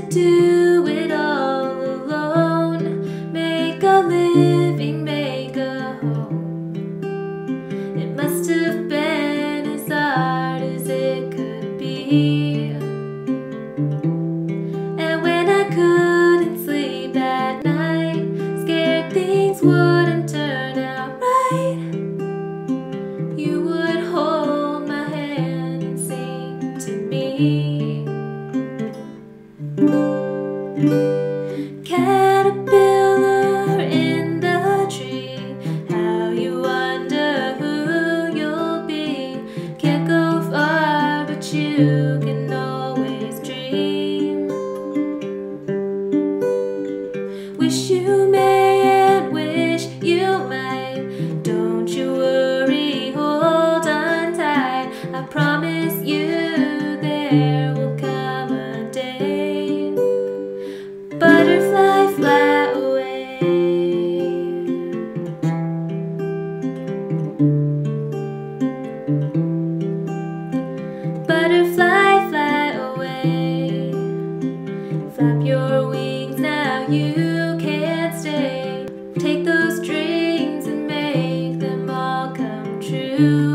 to do it all alone, make a living, make a home. It must have been as hard as it could be. And when I couldn't sleep at night, scared things wouldn't turn out right, you would hold my hand and sing to me. Caterpillar in the tree, how you wonder who you'll be. Can't go far, but you can always dream. Wish you may and wish you might. Don't you worry, hold on tight. I promise you there will butterfly, fly away. Butterfly, fly away. Flap your wings, now you can't stay. Take those dreams and make them all come true.